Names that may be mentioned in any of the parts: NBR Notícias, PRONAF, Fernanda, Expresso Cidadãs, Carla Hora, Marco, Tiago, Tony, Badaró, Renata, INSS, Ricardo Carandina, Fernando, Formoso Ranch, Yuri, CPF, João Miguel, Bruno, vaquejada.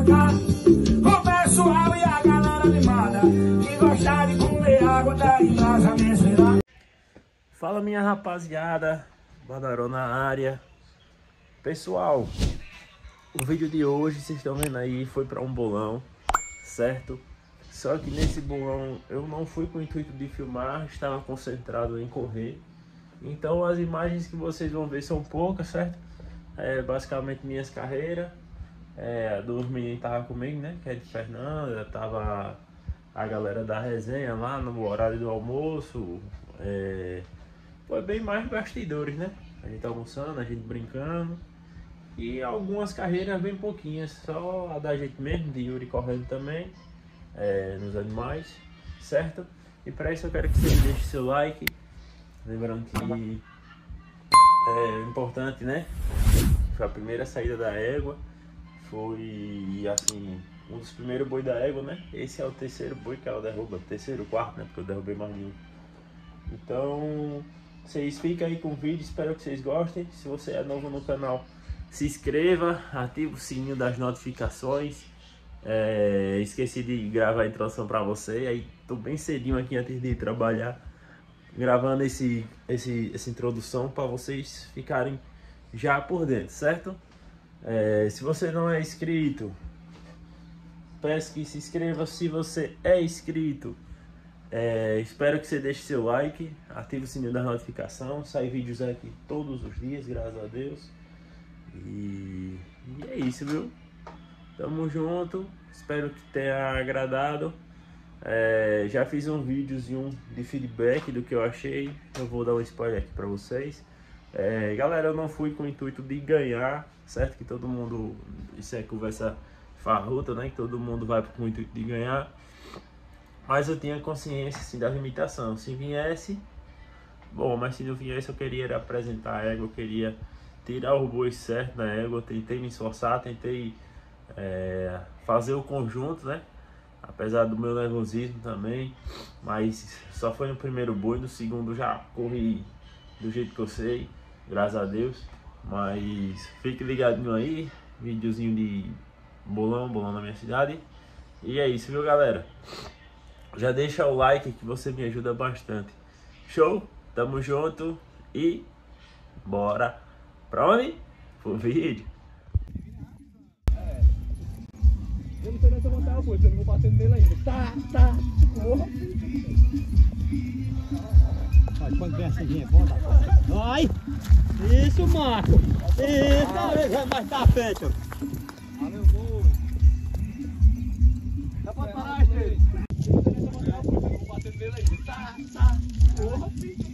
cuidado com o pessoal e a galera animada que gosta de comer água da embrasa mensurar. Fala, minha rapaziada, Badaró na área. Pessoal, o vídeo de hoje, vocês estão vendo aí, foi para um bolão, certo? Só que nesse bolão eu não fui com o intuito de filmar, estava concentrado em correr. Então as imagens que vocês vão ver são poucas, certo? Basicamente minhas carreiras, dos meninos que estavam comigo, né? Que é de Fernanda, tava a galera da resenha lá no horário do almoço. Foi bem mais bastidores, né? A gente almoçando, a gente brincando. E algumas carreiras bem pouquinhas, só a da gente mesmo, de Yuri correndo também. Nos animais, certo? E para isso eu quero que você deixe seu like, lembrando que é importante, né? Foi a primeira saída da égua, foi assim, um dos primeiros boi da égua, né? Esse é o terceiro boi que ela derruba, terceiro, quarto, né? Porque eu derrubei mais de um. Então, vocês fiquem aí com o vídeo, espero que vocês gostem. Se você é novo no canal, se inscreva, ative o sininho das notificações. Esqueci de gravar a introdução pra você. Aí tô bem cedinho aqui antes de ir trabalhar, gravando essa introdução pra vocês ficarem já por dentro, certo? Se você não é inscrito, peço que se inscreva. Se você é inscrito, espero que você deixe seu like, ative o sininho da notificação. Sai vídeos aqui todos os dias, graças a Deus. E é isso, viu? Tamo junto, espero que tenha agradado. Já fiz um videozinho de feedback do que eu achei. Eu vou dar um spoiler aqui pra vocês. Galera, eu não fui com o intuito de ganhar, certo? Que todo mundo, isso é conversa farruta, né? Que todo mundo vai com o intuito de ganhar. Mas eu tinha consciência, assim, da limitação. Se viesse, bom, mas se não viesse, eu queria apresentar a égua, eu queria tirar o boi certo da égua. Eu tentei me esforçar, tentei fazer o conjunto, né? Apesar do meu nervosismo também, mas só foi no primeiro boi, no segundo já corri do jeito que eu sei, graças a Deus. Mas fique ligadinho aí, videozinho de bolão na minha cidade. E é isso, viu, galera? Já deixa o like que você me ajuda bastante. Show? Tamo junto e bora pra onde? Pro vídeo. Eu não sei nem se eu vou dar uma coisa, eu não vou batendo nele ainda. Tá, porra. Olha, quando vem essa linha, é bom, vai. Isso, Marco. Isso, vai mais pra frente. Valeu, boi. Já pode parar, gente. Eu não sei nem se eu vou dar uma coisa, eu não vou batendo nele ainda. Tá, porra. Vai. Isso,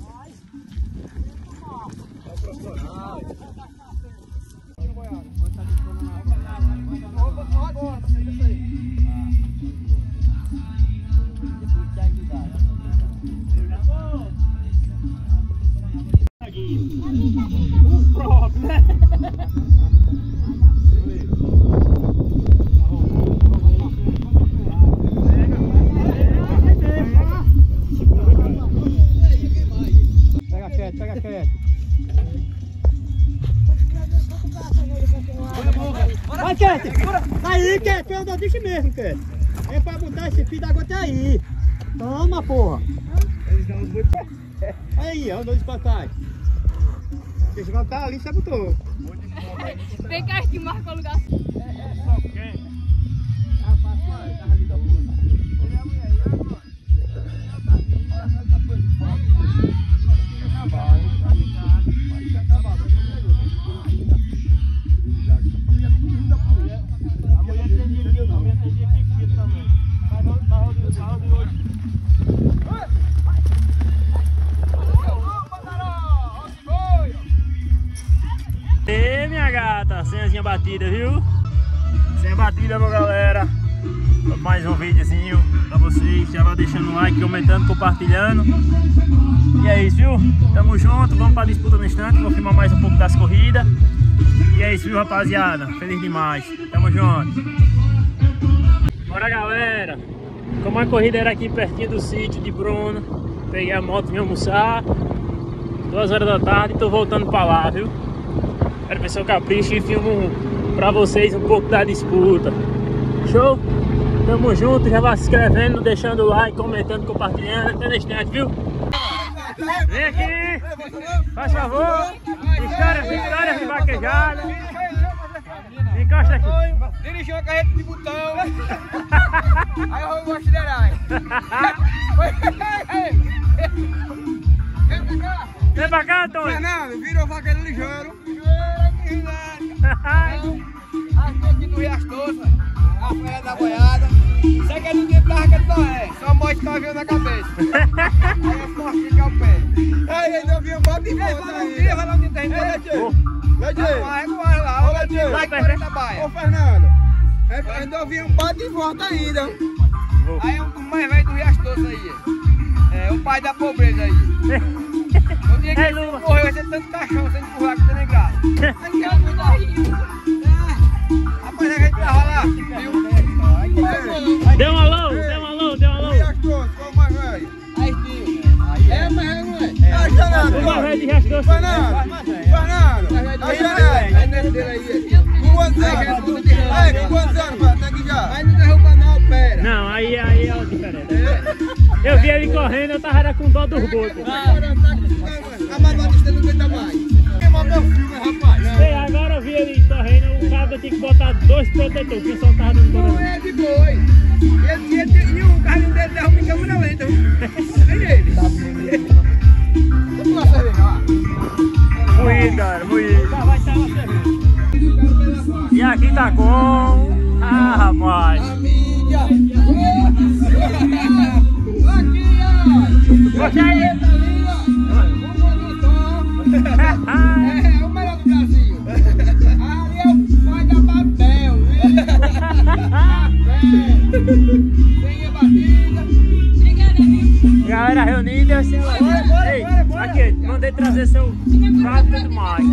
Marco. Vai procurar. Mesmo, Cat. É pra botar esse fio d'água até aí. Toma, porra. Eles dão uns dois pra trás. Aí, ó, dois pra trás. Deixa eu voltar ali, você botou. Vem cá, que marca o lugar. Só quem? Rapaz, olha, tava ali da puta. Olha a mulher aí, ó. Tá pôr de foto. Pode acabar. A mulher tem dinheiro aqui, não. A mulher tem dinheiro aqui também. Mas de hoje. Badaró! Ó de ei, minha gata! Senhazinha batida, viu? Senha batida, meu galera. Mais um videozinho pra vocês. Já vai deixando um like, comentando, compartilhando. E é isso, viu? Tamo junto, vamos pra disputa no instante. Vou filmar mais um pouco das corridas. E é isso, viu, rapaziada? Feliz demais. Tamo junto. Bora, galera. Como a corrida era aqui pertinho do sítio de Bruno, peguei a moto e vim almoçar. 2 horas da tarde e tô voltando pra lá, viu? Quero ver se eu capricho e filmo pra vocês um pouco da disputa. Show? Tamo junto, já vai se inscrevendo, deixando o like, comentando, compartilhando, até na estante, viu? Vem aqui, faz favor. História de vaquejada. Encosta aqui. Dirigiu a carreta de botão. Aí eu vou considerar. Vem pra cá, Tony. Fernando, virou vaqueiro ligeiro. Achou aqui do Rias Todas, a folha da boiada. Isso aqui é do tempo da arca de Noé. Só mostra que tá vindo na cabeça. Aí eu posso ficar o pé. Aí ele não viu o bote de volta. Vai lá no terreno, vai lá, tio. Vai, tio. Vai lá, olha, tio. Vai, tio. Ô, Fernando, ele não viu um bote de volta ainda. Aí é um dos mais velhos do Rias Todas aí. É o pai da pobreza aí. Um dia que ele morreu, vai ser tanto caixão, sem empurrar, que tá nem graça. Aí eu não tô rindo. Rapaz, a gente tava lá. Deu um alô. Rias Doce, vamos mais velho. Aí, tio. É, mas é, não é? É a Janada. O mais velho de Rias Doce. Fernando. A Janada. Com quantos anos? Aí, com quantos anos? Tá aqui já. Aí não derruba não, pera. Não, aí é o diferente. Eu vi ele correndo, eu tava com dó dos botos. A Batista não aguenta mais. Queimou meu filme, rapaz. Sei, agora eu vi ele correndo. Eu tinha que botar dois protetores, que eu só tava dando coração. Não é de boi. E o carrinho dele derruba em câmera lenta. Olha ele. Vamos lá, cerveja, lá. Moída, cara, moída. Vai sair uma cerveja. E aqui tá com... Ah, rapaz. A mídia. Aqui, ó. Gostei aí. Vamos lá, então. É o melhor do Brasil. Galera reunida, bora. Aqui, mandei trazer seu prato e tudo mais.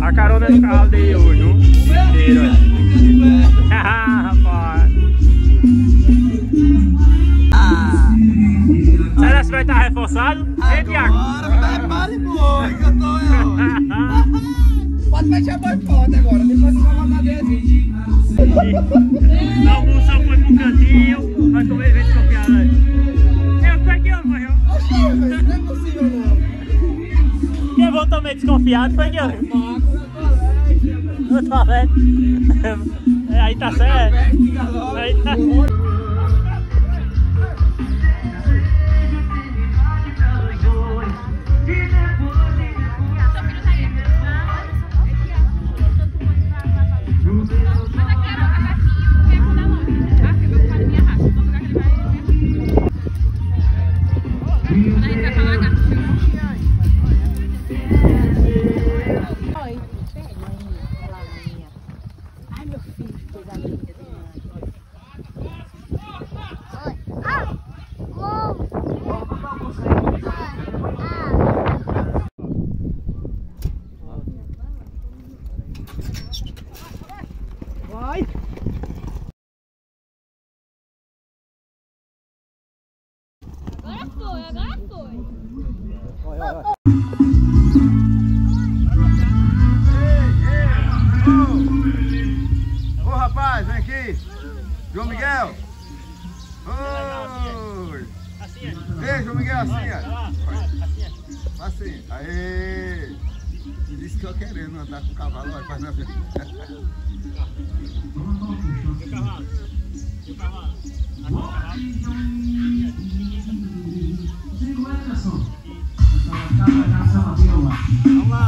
A carona do carro de Yuri, não? Mentira, rapaz. Será que vai estar reforçado? Ei, Tiago. Pode mexer a boi foda agora, depois você vai mandar dentro. A almoção foi pro cantinho, vai comer vez de copiar. Eu tô aqui, ó, morreu. Não é possível, não. Quem voltou meio desconfiado foi aqui, ó. No toalete. Aí tá certo. Aí tá certo. Ô rapaz, vem aqui, João Miguel. Oi. Ei, João Miguel, assim. Aê. Disse que eu querendo andar com o cavalo, vai faz na frente. Meu cavalo. Aqui o cavalo. Vamos lá,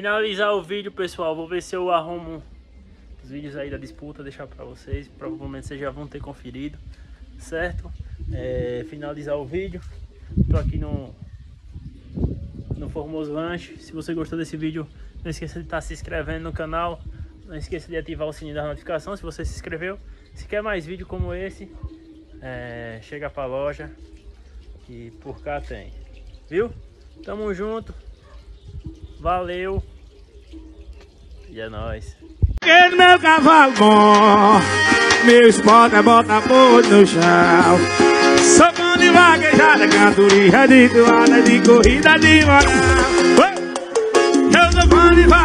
finalizar o vídeo, pessoal, vou ver se eu arrumo os vídeos aí da disputa, deixar pra vocês, provavelmente vocês já vão ter conferido, certo? Finalizar o vídeo, tô aqui no Formoso Ranch. Se você gostou desse vídeo, não esqueça de estar se inscrevendo no canal, não esqueça de ativar o sininho da notificação se você se inscreveu. Se quer mais vídeo como esse, chega pra loja que por cá tem, viu? Tamo junto, valeu e é nóis. Porque meu cavalo bom, meu esporte é bota boa no chão. Sou bom de vaguejada, cantoria de toada, de corrida de moral. Eu sou bom de vaguejada.